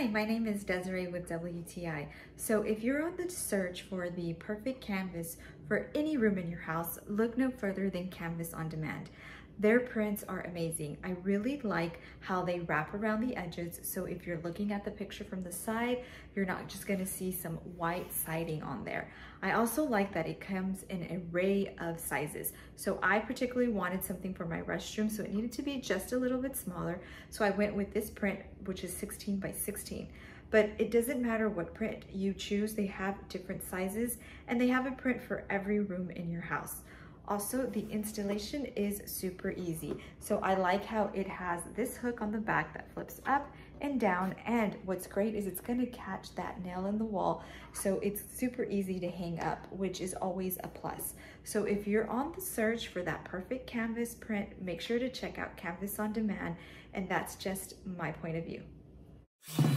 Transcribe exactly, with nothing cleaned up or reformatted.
Hi, my name is Desiree with W T I. So if you're on the search for the perfect canvas for any room in your house, look no further than Canvas on Demand. Their prints are amazing. I really like how they wrap around the edges. So if you're looking at the picture from the side, you're not just gonna see some white siding on there. I also like that it comes in an array of sizes. So I particularly wanted something for my restroom, so it needed to be just a little bit smaller. So I went with this print, which is sixteen by sixteen. But it doesn't matter what print you choose, they have different sizes and they have a print for every room in your house. Also, the installation is super easy. So I like how it has this hook on the back that flips up and down. And what's great is it's gonna catch that nail in the wall. So it's super easy to hang up, which is always a plus. So if you're on the search for that perfect canvas print, make sure to check out Canvas on Demand. And that's just my point of view.